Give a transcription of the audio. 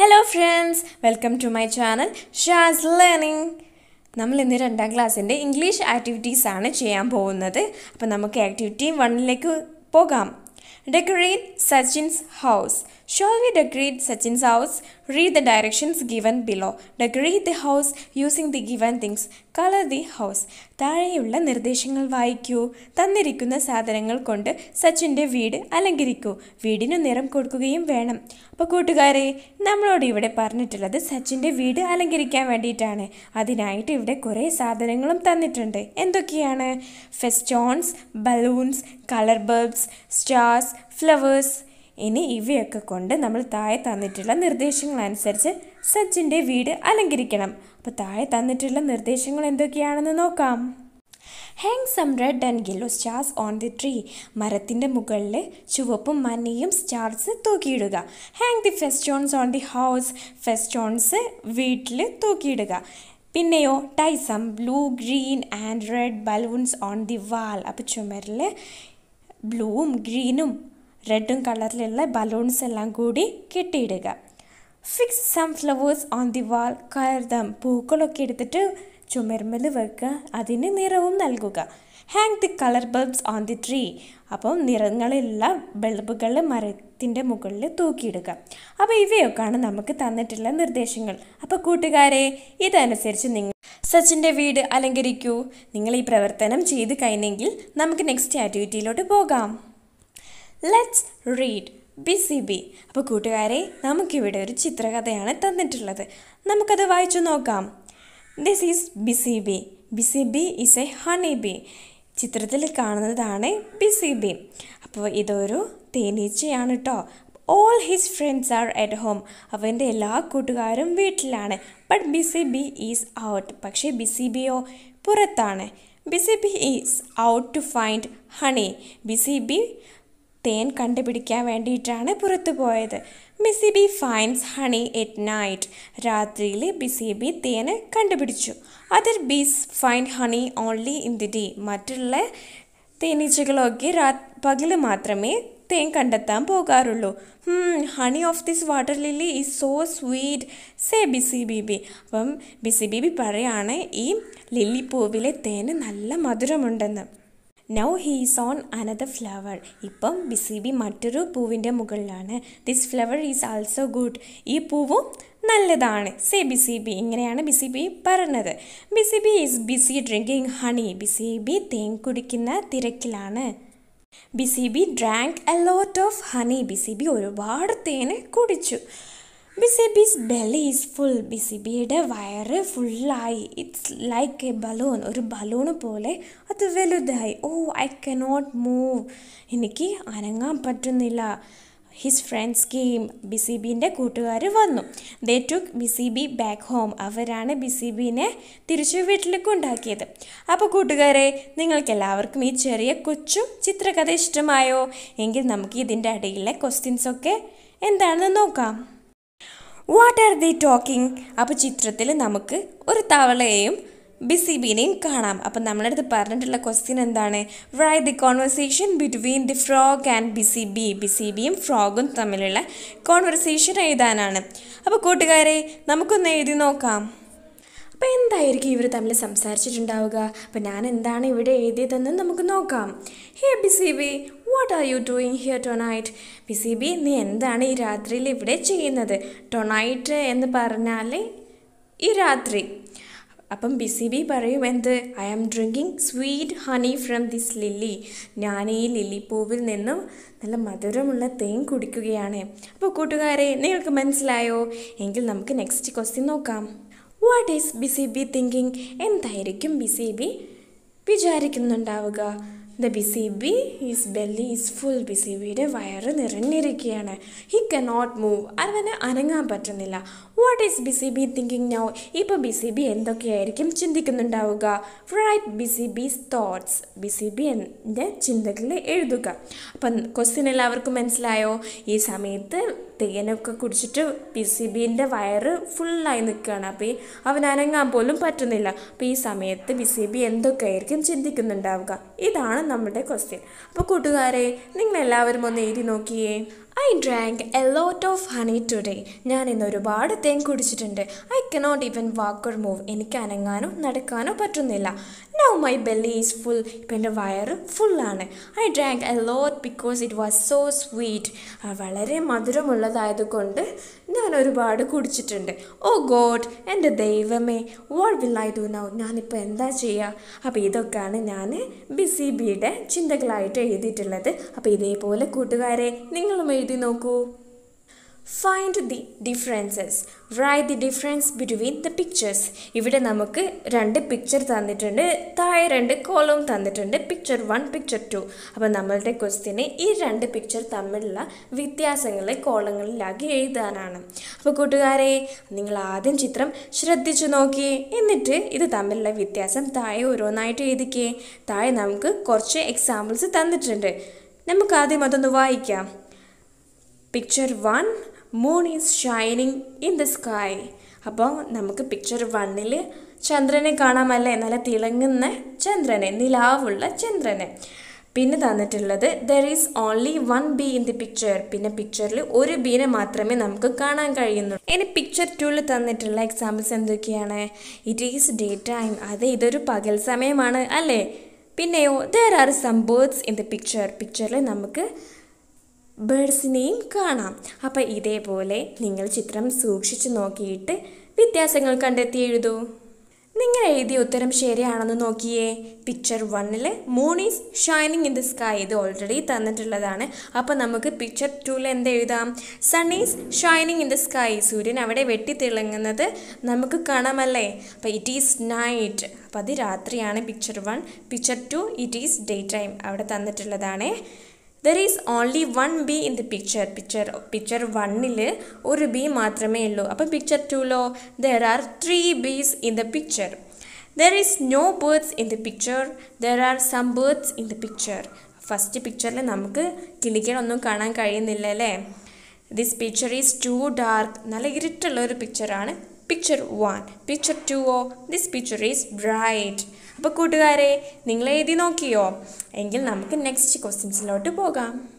Hello friends, welcome to my channel Shaz Learning. We will do English activities in the 2nd class. We will do activity 1. Decorate Sachin's house. Shall we decorate Sachin's house? Read the directions given below. Decorate the house using the given things. Color the house. താഴെയുള്ള നിർദ്ദേശങ്ങൾ വായിക്കൂ. തന്നിരിക്കുന്ന സാധനങ്ങൾ കൊണ്ട് സച്ചിന്റെ വീട് അലങ്കരിക്കൂ. വീടിന് നിറം കൊടുക്കുകയും വേണം. അപ്പോൾ കൂട്ടുകാരെ, നമ്മളോട് ഇവിടെ പറഞ്ഞിട്ടുള്ളത് സച്ചിന്റെ വീട് അലങ്കരിക്കാൻ വേണ്ടിയിട്ടാണ്. അതിനായിട്ട് ഇവിടെ കുറേ സാധനങ്ങളും തന്നിട്ടുണ്ട്. എന്തൊക്കെയാണ്? Festoons, balloons, colour bulbs, stars, flowers. ഇനി ഇവയൊക്കെ കൊണ്ട് നമ്മൾ താഴെ തന്നിട്ടുള്ള നിർദ്ദേശങ്ങൾ അനുസരിച്ച് സച്ചിന്റെ വീട് അലങ്കരിക്കണം. അപ്പോൾ താഴെ തന്നിട്ടുള്ള നിർദ്ദേശങ്ങൾ എന്തൊക്കെയാണെന്ന് നോക്കാം. Hang some red and yellow stars on the tree. മരത്തിന്റെ മുകളിൽ ചുവപ്പും മഞ്ഞയും സ്റ്റാർസ് തൂക്കിയിടുക. Hang the festoons on the house. Festoons വീട്ടിൽ തൂക്കിയിടുക. പിന്നെയോ tie some blue, green and red balloons on the wall. അപ്പോൾ ചുമരിൽ ബ്ലൂവും ഗ്രീനും റെഡും കളറിലുള്ള ബലൂൺസ് എല്ലാം കൂടി കെട്ടിയിടുക. Fix some flowers on the wall. കരുതം പൂക്കളൊക്കെ എടുത്തിട്ട് ചുമരുമേൽ വെക്കുക. അതിന് നിറവും നൽകുക. Hang the colour bulbs on the tree. അപ്പം നിറങ്ങളുള്ള ബൾബുകൾ മരത്തിൻ്റെ മുകളിൽ തൂക്കിയിടുക. അപ്പോൾ ഇവയൊക്കെയാണ് നമുക്ക് തന്നിട്ടുള്ള നിർദ്ദേശങ്ങൾ. അപ്പോൾ കൂട്ടുകാരെ, ഇതനുസരിച്ച് നിങ്ങൾ സച്ചിൻ്റെ വീട് അലങ്കരിക്കൂ. നിങ്ങൾ ഈ പ്രവർത്തനം ചെയ്ത് കഴിഞ്ഞെങ്കിൽ നമുക്ക് നെക്സ്റ്റ് ആക്ടിവിറ്റിയിലോട്ട് പോകാം. Let's read B.C.B. അപ്പോൾ കൂട്ടുകാരെ, നമുക്കിവിടെ ഒരു ചിത്രകഥയാണ് തന്നിട്ടുള്ളത്. നമുക്കത് വായിച്ചു നോക്കാം. This is B.C.B. B.C.B. is a honey bee. ചിത്രത്തിൽ കാണുന്നതാണ് B.C.B. അപ്പോൾ ഇതൊരു തേനീച്ചയാണ് കേട്ടോ. All his friends are at home. അവൻ്റെ എല്ലാ കൂട്ടുകാരും വീട്ടിലാണ്. But B.C.B. is out. പക്ഷേ B.C.B.യോ പുറത്താണ്. B.C.B. is out to find honey. B.C.B. തേൻ കണ്ടുപിടിക്കാൻ വേണ്ടിയിട്ടാണ് പുറത്തു പോയത്. B.C.B. finds honey at night. രാത്രിയിൽ B.C.B. തേൻ കണ്ടുപിടിച്ചു. Other bees find honey only in the day. മറ്റുള്ള തേനീച്ചകളൊക്കെ പകൽ മാത്രമേ തേൻ കണ്ടെത്താൻ പോകാറുള്ളൂ. Honey of this water lily is so sweet say B.C.B. അപ്പം B.C.B. പറയാണ് ഈ ലില്ലി പൂവിലെ തേന് നല്ല മധുരമുണ്ടെന്ന്. Now he is on another flower. ഇപ്പം B.C.B. മറ്റൊരു പൂവിൻ്റെ മുകളിലാണ്. This flower is also good. ഈ പൂവും നല്ലതാണ്. Say B.C.B. ഇങ്ങനെയാണ് B.C.B. പറഞ്ഞത്. B.C.B. is busy drinking honey. B.C.B. തേൻ കുടിക്കുന്ന തിരക്കിലാണ്. B.C.B. drank a lot of honey. B.C.B. ഒരുപാട് തേൻ കുടിച്ചു. B.C.B.'s belly is full. B.C.B.യുടെ വയറ് ഫുള്ളായി. It's like a balloon. ഒരു ബലൂണ് പോലെ അത് വലുതായി. Oh, I cannot move. എനിക്ക് അനങ്ങാൻ പറ്റുന്നില്ല. His friends came. B.C.B.ൻ്റെ കൂട്ടുകാർ വന്നു. They took B.C.B. Back home. അവരാണ് B.C.B.നെ തിരിച്ചു വീട്ടിലേക്ക് ഉണ്ടാക്കിയത്. അപ്പോൾ കൂട്ടുകാരെ, നിങ്ങൾക്കെല്ലാവർക്കും ഈ ചെറിയ കൊച്ചും ചിത്രകഥ ഇഷ്ടമായോ? എങ്കിൽ നമുക്ക് ഇതിൻ്റെ ഇടയിലെ ക്വസ്റ്റ്യൻസൊക്കെ എന്താണെന്ന് നോക്കാം. What are the talking? അപ്പോൾ ചിത്രത്തിൽ നമുക്ക് ഒരു തവളയെയും B.C.B.നെയും കാണാം. അപ്പം നമ്മുടെ അടുത്ത് പറഞ്ഞിട്ടുള്ള ക്വസ്റ്റ്യൻ എന്താണ്? Write the conversation between the frog and B.C.B. B.C.B.യും ഫ്രോഗും തമ്മിലുള്ള കോൺവെർസേഷൻ എഴുതാനാണ്. അപ്പോൾ കൂട്ടുകാരെ, നമുക്കൊന്ന് എഴുതി നോക്കാം. അപ്പോൾ എന്തായിരിക്കും ഇവർ തമ്മിൽ സംസാരിച്ചിട്ടുണ്ടാവുക? അപ്പോൾ ഞാൻ എന്താണ് ഇവിടെ എഴുതിയതെന്ന് നമുക്ക് നോക്കാം. ഹേ B.C.B., what are you doing here tonight? B.C.B., നീ എന്താണ് ഈ രാത്രിയിൽ ഇവിടെ ചെയ്യുന്നത്? ടൊണൈറ്റ് എന്ന് പറഞ്ഞാൽ ഈ രാത്രി. അപ്പം B.C.B. പറയും എന്ത്? I am drinking sweet honey from this lily. ഞാൻ ഈ ലില്ലി പൂവിൽ നിന്നും നല്ല മധുരമുള്ള തേൻ കുടിക്കുകയാണ്. അപ്പോൾ കൂട്ടുകാരെ, നിങ്ങൾക്ക് മനസ്സിലായോ? എങ്കിൽ നമുക്ക് നെക്സ്റ്റ് ക്വസ്റ്റ്യൻ നോക്കാം. What is B.C.B. thinking? എന്തായിരിക്കും B.C.B. വിചാരിക്കുന്നുണ്ടാവുക? The B.C.B. his belly is full. B.C.B.യുടെ വയറ് നിറഞ്ഞിരിക്കുകയാണ്. He cannot move. അവന് അനങ്ങാൻ പറ്റുന്നില്ല. What is B.C.B. thinking now? ഇപ്പോൾ B.C.B. എന്തൊക്കെയായിരിക്കും ചിന്തിക്കുന്നുണ്ടാവുക? Write B.C.B.'s thoughts. B.C.B.ൻ്റെ ചിന്തകളിൽ എഴുതുക. അപ്പം ക്വസ്റ്റ്യൻ എല്ലാവർക്കും മനസ്സിലായോ? ഈ സമയത്ത് തേനൊക്കെ കുടിച്ചിട്ട് B.C.B.ൻ്റെ വയറ് ഫുള്ളായി നിൽക്കുകയാണ്. അപ്പോൾ അവൻ അനങ്ങാൻ പോലും പറ്റുന്നില്ല. അപ്പോൾ ഈ സമയത്ത് B.C.B. എന്തൊക്കെയായിരിക്കും ചിന്തിക്കുന്നുണ്ടാവുക? ഇതാണ് നമ്മുടെ ക്വസ്റ്റ്യൻ. അപ്പോൾ കൂട്ടുകാരെ, നിങ്ങളെല്ലാവരും ഒന്ന് എഴുതി നോക്കിയേ. I drank a lot of honey today. ഞാൻ ഇന്ന് ഒരുപാട് തേൻ കുടിച്ചിട്ടുണ്ട്. I cannot even walk or move. എനിക്ക് അനങ്ങാനോ നടക്കാനോ പറ്റുന്നില്ല. Now my belly is full. ഇപ്പം എൻ്റെ വയറ് ഫുള്ളാണ്. I drank a lot because it was so sweet. വളരെ മധുരമുള്ളതായതുകൊണ്ട് ഞാൻ ഒരുപാട് കുടിച്ചിട്ടുണ്ട്. Oh God, എൻ്റെ ദൈവമേ, what will I do now? ഞാനിപ്പോൾ എന്താ ചെയ്യുക? അപ്പോൾ ഇതൊക്കെയാണ് ഞാൻ ബിസി ബിയുടെ ചിന്തകളായിട്ട് എഴുതിയിട്ടുള്ളത്. അപ്പോൾ ഇതേപോലെ കൂട്ടുകാരെ നിങ്ങളും എഴുതി നോക്കൂ. Find the differences. Write the difference between the pictures. ഇവിടെ നമുക്ക് രണ്ട് പിക്ചർ തന്നിട്ടുണ്ട്, താഴെ രണ്ട് കോളം തന്നിട്ടുണ്ട്, പിക്ചർ 1, പിക്ചർ 2. അപ്പോൾ നമ്മളുടെ ക്വസ്റ്റ്യന് ഈ രണ്ട് പിക്ചർ തമ്മിലുള്ള വ്യത്യാസങ്ങളെ കോളങ്ങളിലാക്കി എഴുതാനാണ്. അപ്പോൾ കൂട്ടുകാരെ, നിങ്ങൾ ആദ്യം ചിത്രം ശ്രദ്ധിച്ചു നോക്കി, എന്നിട്ട് ഇത് തമ്മിലുള്ള വ്യത്യാസം താഴെ ഓരോന്നായിട്ട് എഴുതിക്കേ. താഴെ നമുക്ക് കുറച്ച് എക്സാമ്പിൾസ് തന്നിട്ടുണ്ട്. നമുക്ക് ആദ്യം അതൊന്ന് വായിക്കാം. Picture 1, moon is shining in the sky. അപ്പോൾ നമുക്ക് പിക്ചർ 1-ൽ ചന്ദ്രനെ കാണാമല്ലേ, നല്ല തിളങ്ങുന്ന ചന്ദ്രനെ, നിലാവുള്ള ചന്ദ്രനെ. പിന്നെ തന്നിട്ടുള്ളത് there is only one bee in the picture. പിന്നെ പിക്ചറിൽ ഒരു ബീനെ മാത്രമേ നമുക്ക് കാണാൻ കഴിയുന്നുള്ളൂ. ഇനി പിക്ചർ 2-ൽ തന്നിട്ടുള്ള എക്സാമ്പിൾസ് എന്തൊക്കെയാണ്? It is day time. അതെ, ഇതൊരു പകൽ സമയമാണ് അല്ലേ. പിന്നെയോ there are some birds in the picture. പിക്ചറിൽ നമുക്ക് ബേഡ്സിനെയും കാണാം. അപ്പോൾ ഇതേപോലെ നിങ്ങൾ ചിത്രം സൂക്ഷിച്ച് നോക്കിയിട്ട് വ്യത്യാസങ്ങൾ കണ്ടെത്തി എഴുതൂ. നിങ്ങൾ എഴുതിയ ഉത്തരം ശരിയാണെന്ന് നോക്കിയേ. പിക്ചർ 1-ൽ moon is shining in the sky, ഇത് ഓൾറെഡി തന്നിട്ടുള്ളതാണ്. അപ്പോൾ നമുക്ക് പിക്ചർ 2-ൽ എന്ത് എഴുതാം? Sun is shining in the sky, സൂര്യൻ അവിടെ വെട്ടിത്തിളങ്ങുന്നത് നമുക്ക് കാണാമല്ലേ. അപ്പോൾ ഇറ്റ് ഈസ് നൈറ്റ്, അപ്പോൾ അത് രാത്രിയാണ് picture 1. Picture 2 it is day time, അവിടെ തന്നിട്ടുള്ളതാണ്. There is only one bee in the picture. Picture 1-ൽ ഒരു ബി മാത്രമേ ഉള്ളൂ. അപ്പോൾ പിക്ചർ 2-ലോ there are 3 bees in the picture. There is no birds in the picture. There are some birds in the picture. First പിക്ചറിൽ നമുക്ക് കിളികളൊന്നും കാണാൻ കഴിയുന്നില്ല അല്ലേ. This picture is too dark. നല്ല ഇരുട്ടുള്ള ഒരു പിക്ചറാണ് പിക്ചർ 1. പിക്ചർ 2-ഓ this picture is bright. അപ്പോൾ കൂട്ടുകാരെ, നിങ്ങൾ എഴുതി നോക്കിയോ? എങ്കിൽ നമുക്ക് നെക്സ്റ്റ് ക്വസ്റ്റ്യൻസിലോട്ട് പോകാം.